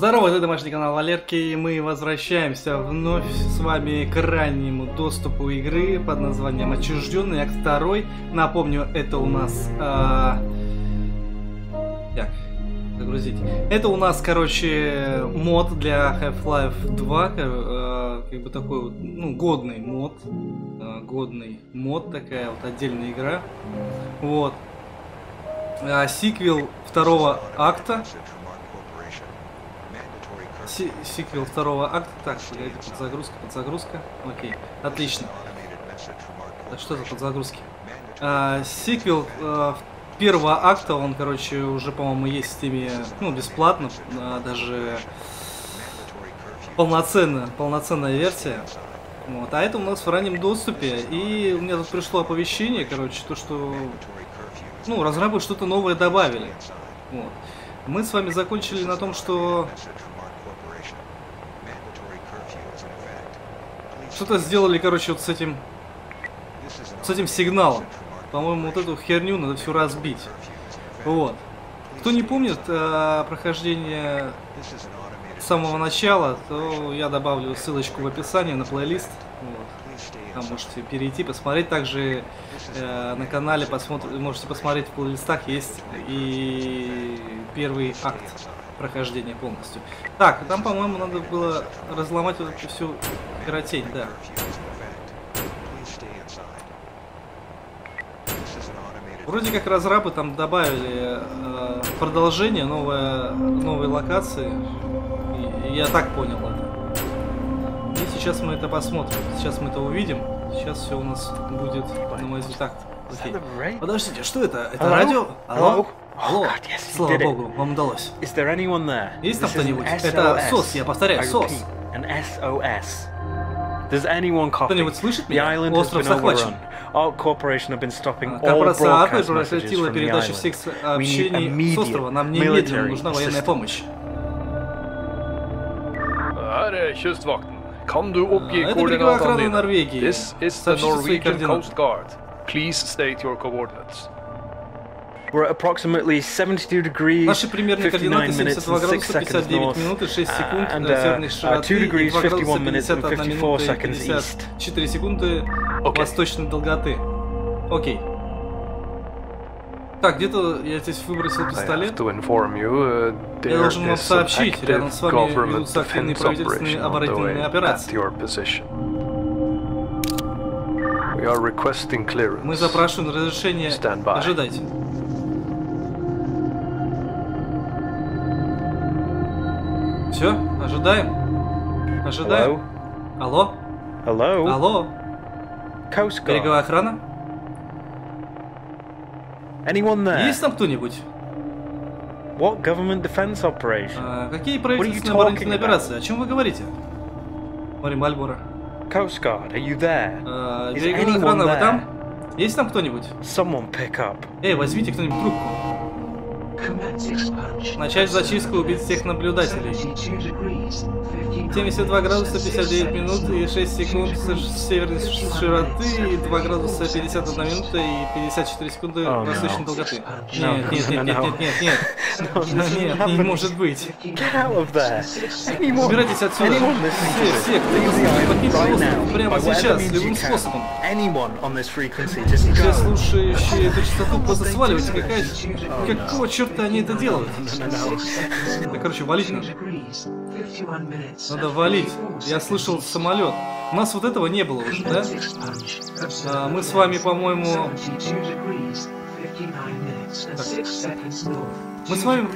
Здорово, это Домашний канал Валерки, и мы возвращаемся вновь с вами к раннему доступу игры под названием «Отчужденный акт 2». Напомню, это у нас... Так, загрузить. Это у нас, короче, мод для Half-Life 2, как бы такой вот, ну, годный мод, такая вот отдельная игра. Вот. Сиквел второго акта. Так, погоди, подзагрузка. Окей, отлично. Да что за подзагрузки? Сиквел первого акта, он, короче, уже, по-моему, есть в Steam, ну, бесплатно, даже полноценная версия. Вот. А это у нас в раннем доступе, и у меня тут пришло оповещение, короче, то, что, ну, разрабы что-то новое добавили. Вот. Мы с вами закончили на том, что... Что-то сделали, короче, вот с этим сигналом. По-моему, вот эту херню надо всю разбить. Вот. Кто не помнит прохождение с самого начала, то я добавлю ссылочку в описании на плейлист. Вот. Там можете перейти, посмотреть. Также на канале можете посмотреть в плейлистах, есть и первый акт прохождения полностью. Так, там, по-моему, надо было разломать вот эту всю... Коротень, да. Вроде как разрабы там добавили продолжение, новые локации. И я так понял это. И сейчас мы это посмотрим. Сейчас мы это увидим. Сейчас все у нас будет, на мой взгляд, окей. Подождите, что это? Это радио? Алло? Алло? Слава богу, вам удалось. Есть там кто-нибудь? Это СОС, я повторяю, СОС. Does anyone copy? The island has been overrun. Our corporation have been stopping all broadcast messages from the island. We need immediate military assistance. Her er Kystvakten. Kan du oppgi koordinatene dine? This is the Norwegian Coast Guard. Please state your coordinates. We're at approximately 72 degrees, 59 minutes and 6 seconds north, and 2 degrees, 51 minutes and 54 seconds east. Okay. Окей. Так, где-то я здесь выбросил пистолет. Я должен вам сообщить, рядом с вами ведутся активные правительственные оборонительные операции. Мы запрашиваем разрешение. Ожидайте. Все, ожидаем. Алло. Береговая охрана. Есть там кто-нибудь? Какие правительственные оборонительные операции? О чем вы говорите? Мари Мальборо. Береговая охрана, вы там? Есть там кто-нибудь? Эй, возьмите кто-нибудь трубку. Начать зачистку, убить всех наблюдателей. 72 градуса 59 минут и 6 секунд с северной широты, и 2 градуса 51 минута и 54 секунды восточной долготы. Нет, не может быть. Убирайтесь отсюда. Все, кто не прямо сейчас, любым способом. Все слушающие эту частоту просто сваливайте. Какого черта они это делают? Да, короче, валить надо. Надо валить. Я слышал самолет. У нас вот этого не было уже, да? Мы с вами, по-моему... Мы с вами...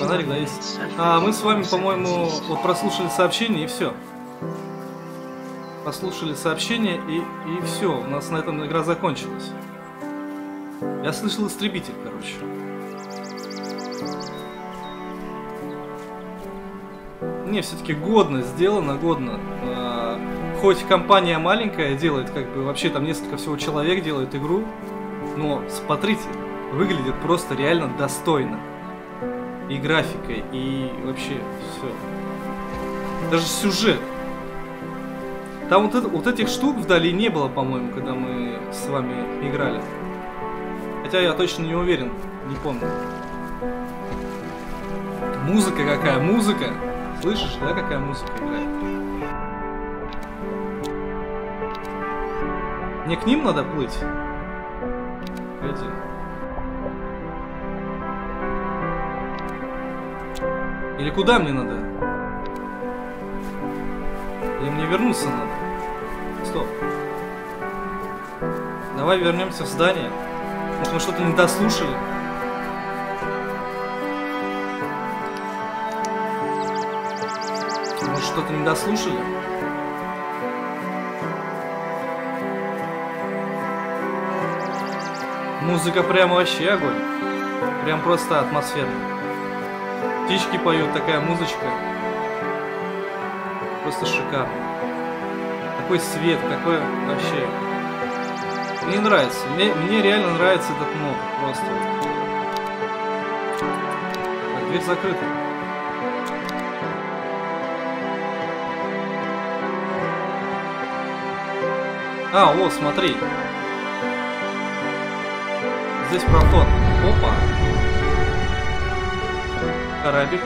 Фонарик, да, есть? Мы с вами, по-моему, вот прослушали сообщение и все. Послушали сообщение и все. У нас на этом игра закончилась. Я слышал истребитель, короче. Не, все-таки годно сделано, годно. Хоть компания маленькая делает, как бы, вообще там несколько всего человек делает игру, но, смотрите, выглядит просто реально достойно. И графикой, и вообще все. Даже сюжет. Там вот этих штук вдали не было, по-моему, когда мы с вами играли. Хотя я точно не уверен, не помню. Музыка какая, музыка! Слышишь, да, какая музыка играет? Мне к ним надо плыть? Погоди. Или куда мне надо? Или мне вернуться надо? Стоп. Давай вернемся в здание. Может, мы что-то не дослушали? Может, что-то не дослушали? Музыка прям вообще огонь. Прям просто атмосферная. Птички поют, такая музычка. Просто шикарно. Такой свет, такой вообще. Мне нравится. Мне реально нравится этот мод. Просто. Так, дверь закрыта. А, о, смотри. Здесь проход. Опа. Корабль.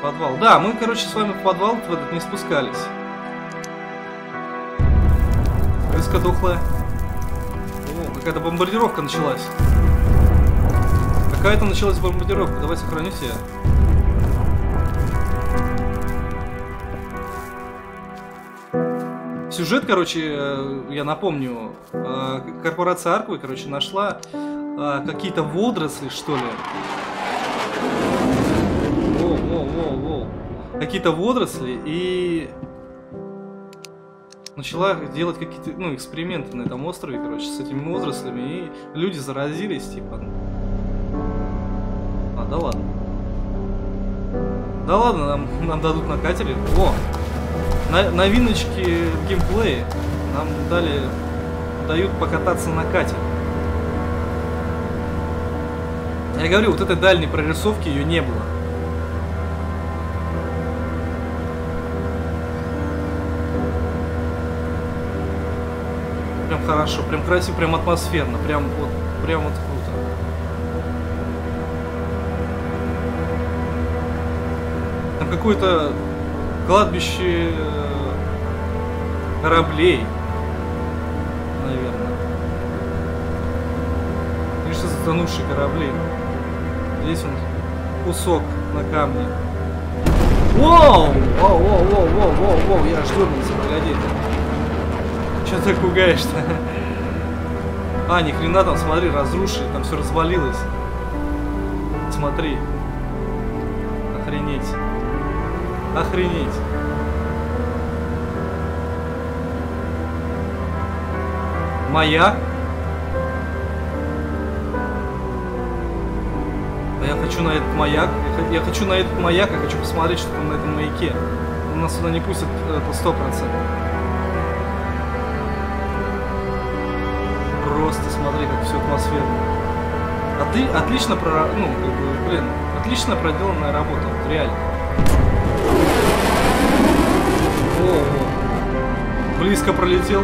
Подвал. Да, мы, короче, с вами в подвал в этот не спускались. Крыска дохлая. О, какая-то бомбардировка началась. Какая-то началась бомбардировка. Давай сохраню себя. Сюжет, короче, я напомню, корпорация Арквы, короче, нашла какие-то водоросли, что ли. Какие-то водоросли и начала делать какие-то, ну, эксперименты на этом острове, короче, с этими водорослями. И люди заразились, типа. А, да ладно. Да ладно, нам дадут на катере. О! Новиночки в геймплее нам дают покататься на кате. Я говорю, вот этой дальней прорисовки ее не было. Прям хорошо, прям красиво, прям атмосферно, прям вот круто. Там какой-то кладбище кораблей, наверное. Или что затонувшие корабли. Здесь он кусок на камне. Воу! Воу! Я штурмился, погоди. Че ты пугаешь-то? А, ни хрена там, смотри, разрушили, там все развалилось. Смотри. Охренеть. Охренеть. Моя? Я хочу на этот маяк. Я хочу на этот маяк, я хочу посмотреть, что там на этом маяке. Нас сюда не пустят, это 100%. Просто смотри, как все атмосферно. А ты отлично отлично проделанная работа, вот, реально. О, близко пролетел.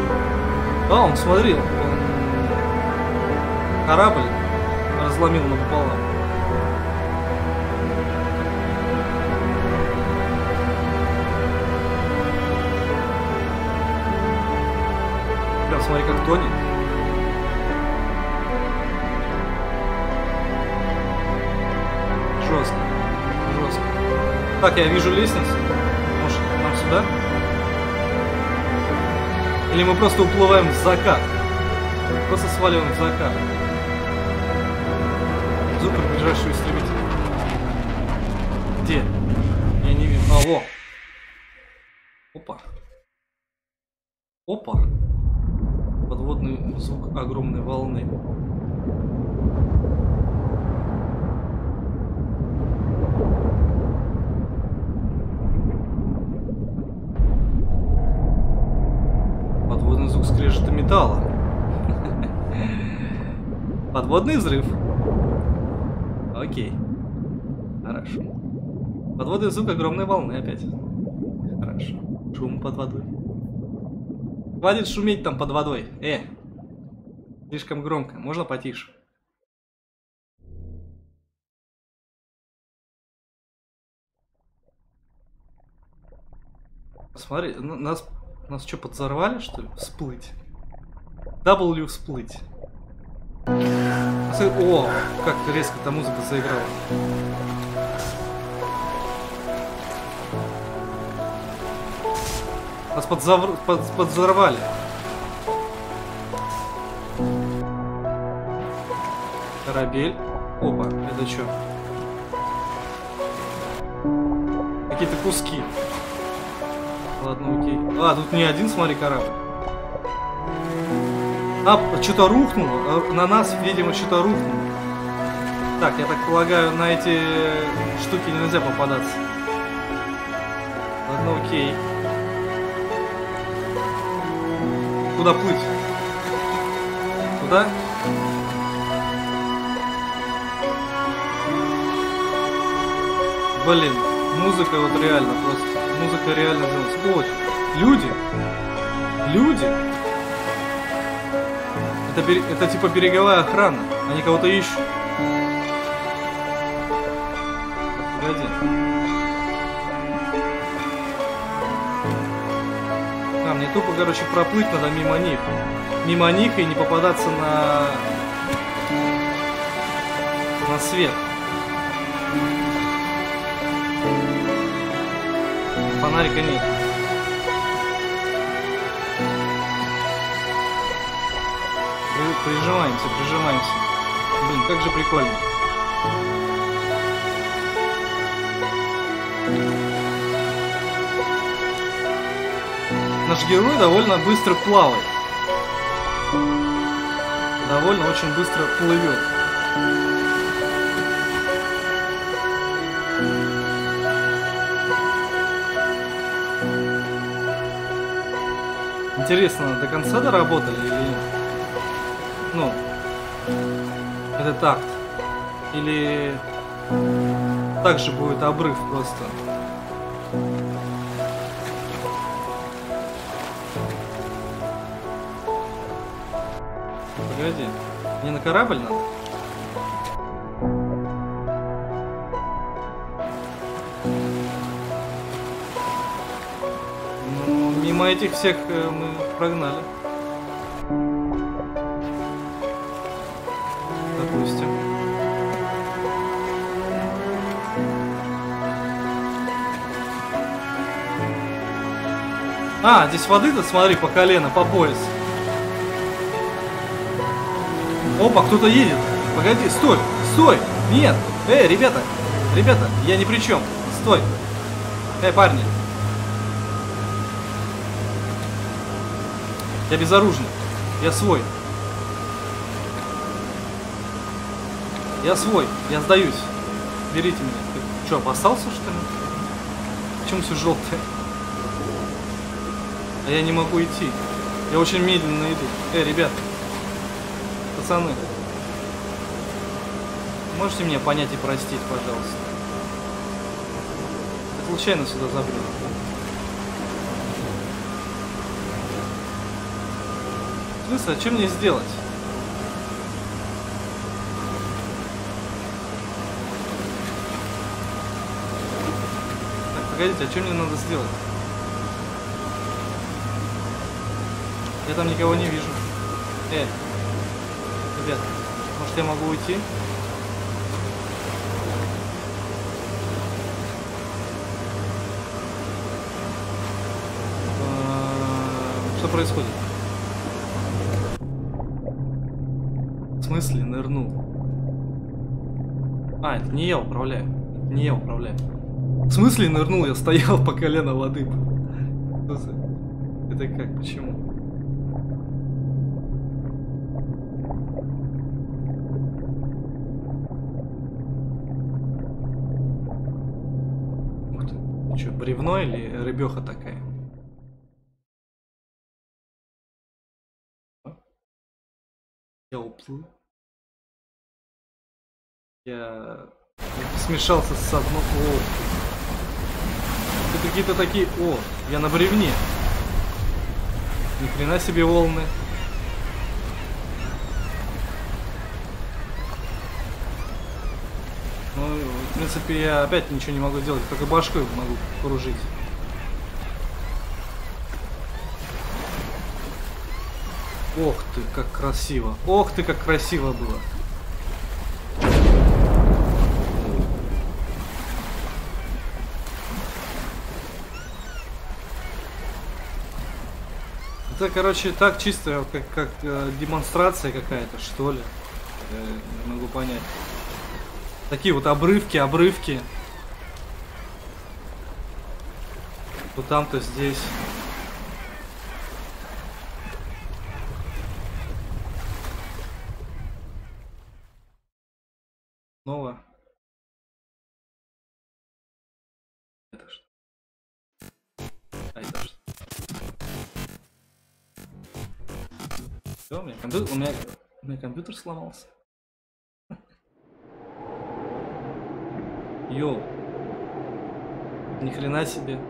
А, он, смотри, корабль разломил напополам. Прям смотри, как тонет. Жестко, жестко. Так, я вижу лестницу. Может, нам сюда? Или мы просто уплываем в закат? Просто сваливаем в закат. Зубр ближайшего истребителя. Где? Я не вижу. А, во! Опа. Опа. Подводный звук огромной волны. Звук скрежета металла. Подводный взрыв. Окей. Хорошо. Подводный звук огромной волны опять. Хорошо. Шум под водой. Хватит шуметь там под водой. Слишком громко. Можно потише? Смотри, нас что, подзорвали, что ли? Всплыть. W всплыть. О, как резко эта музыка заиграла. Нас подзорвали. Корабель. Опа, это что? Какие-то куски. Ладно, окей. А, тут не один, смотри, корабль. А, что-то рухнуло. На нас, видимо, что-то рухнуло. Так, я так полагаю, на эти штуки нельзя попадаться. Ладно, окей. Куда плыть? Куда? Блин, музыка вот реально просто. Музыка реально жесткая. Люди? Люди? Это типа береговая охрана. Они кого-то ищут. Погоди. А, мне тупо, короче, проплыть надо мимо них. Мимо них и не попадаться на свет. Фонарика нет. Прижимаемся, прижимаемся. Блин, как же прикольно. Наш герой довольно быстро плавает. Довольно очень быстро плывет. Интересно, до конца доработали или нет? Ну, этот акт. Или также будет обрыв просто. Погоди, не на корабль надо? Ну, мимо этих всех мы прогнали. А, здесь воды-то, смотри, по колено, по пояс. Опа, кто-то едет. Погоди, стой, стой. Нет. Эй, ребята, ребята, я ни при чем. Стой. Эй, парни. Я безоружный. Я свой. Я свой. Я сдаюсь. Берите меня. Ты что, опасался, что ли? Почему все желтое? А я не могу идти. Я очень медленно иду. Эй, ребят. Пацаны. Можете меня понять и простить, пожалуйста? Я случайно сюда забрел. Слушай, а что мне сделать? Так, погодите, а что мне надо сделать? Я там никого не вижу. Ребят, может я могу уйти? Что происходит? В смысле, нырнул? А, это не я управляю. В смысле нырнул? Я стоял по колено воды. Это как? Почему? Что, бревно или рыбеха такая? Я уплыл. Я смешался с одной. О, это какие-то такие. О, я на бревне. Ни хрена себе волны. В принципе, я опять ничего не могу делать, только башкой могу кружить. Ох ты, как красиво! Ох ты, как красиво было! Это, короче, так чисто, как демонстрация какая-то, что ли. Я не могу понять. Такие вот обрывки. То там, то здесь. Снова. Это что? А это что? Все, у меня компьютер сломался. Йоу. Ни хрена себе.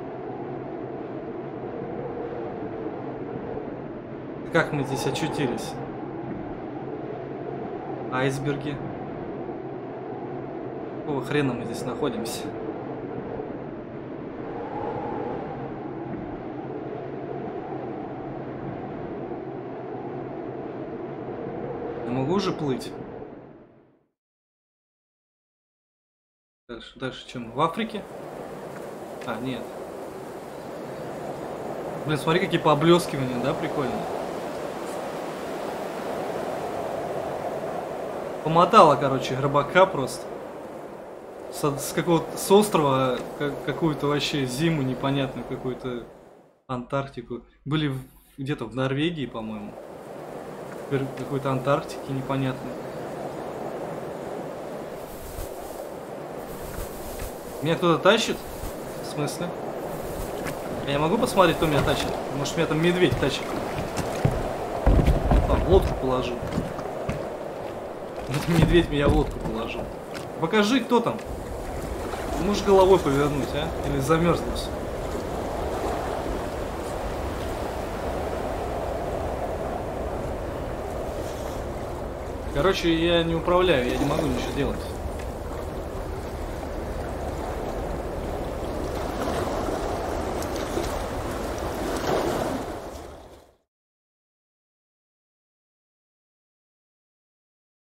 Как мы здесь очутились? Айсберги. Какого хрена мы здесь находимся? Я могу уже плыть? Дальше чем? В Африке? А, нет. Блин, смотри, какие поблескивания, да, прикольно. Помотало, короче, рыбака просто. С какого-то с острова какую-то вообще зиму непонятную, какую-то Антарктику. Были где-то в Норвегии, по-моему. Какой-то Антарктики непонятной. Меня кто-то тащит? В смысле? Я не могу посмотреть, кто меня тащит? Может, меня там медведь тащит? А, в лодку положил. Этот медведь меня в лодку положил. Покажи, кто там. Можешь головой повернуть, а? Или замерзнусь. Короче, я не управляю, я не могу ничего делать.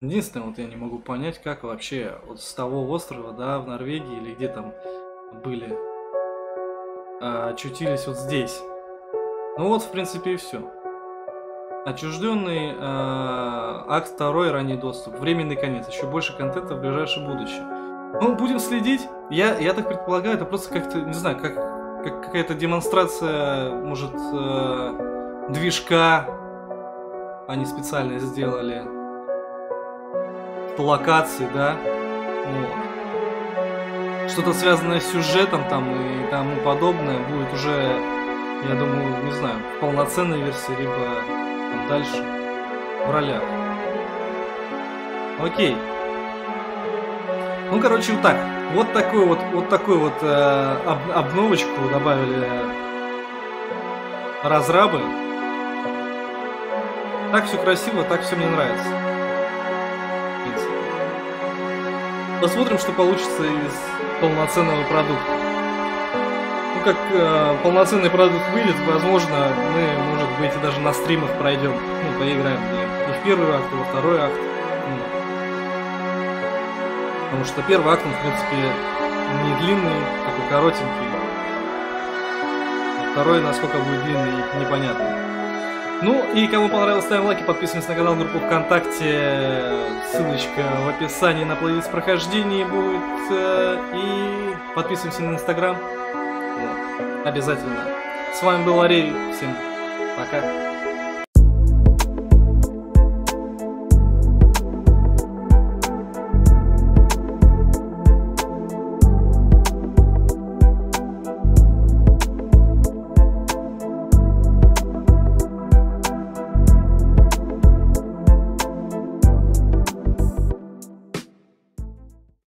Единственное, вот я не могу понять, как вообще вот с того острова, да, в Норвегии или где там были, очутились вот здесь. Ну вот, в принципе, и все. Отчужденный акт 2, ранний доступ, временный конец, еще больше контента в ближайшем будущем. Ну, будем следить. Я так предполагаю, это просто как-то, не знаю, как какая-то демонстрация, может, движка они специально сделали. Локации, да, вот. Что-то связанное с сюжетом там и тому подобное будет уже, я думаю, не знаю, в полноценной версии, либо там дальше в ролях. Окей. Ну, короче, вот так. Вот такую вот обновочку добавили разрабы. Так все красиво, так все мне нравится. Посмотрим, что получится из полноценного продукта. Ну, как полноценный продукт вылет, возможно, мы, может быть, и даже на стримах пройдем. Ну, поиграем и в первый акт, и во второй акт. Потому что первый акт, он, в принципе, не длинный, такой коротенький. Второй, насколько будет длинный, непонятно. Ну, и кому понравилось, ставим лайки, подписываемся на канал, группу ВКонтакте, ссылочка в описании на плейлист прохождения будет, и подписываемся на Инстаграм, вот, обязательно. С вами был Арей, всем пока.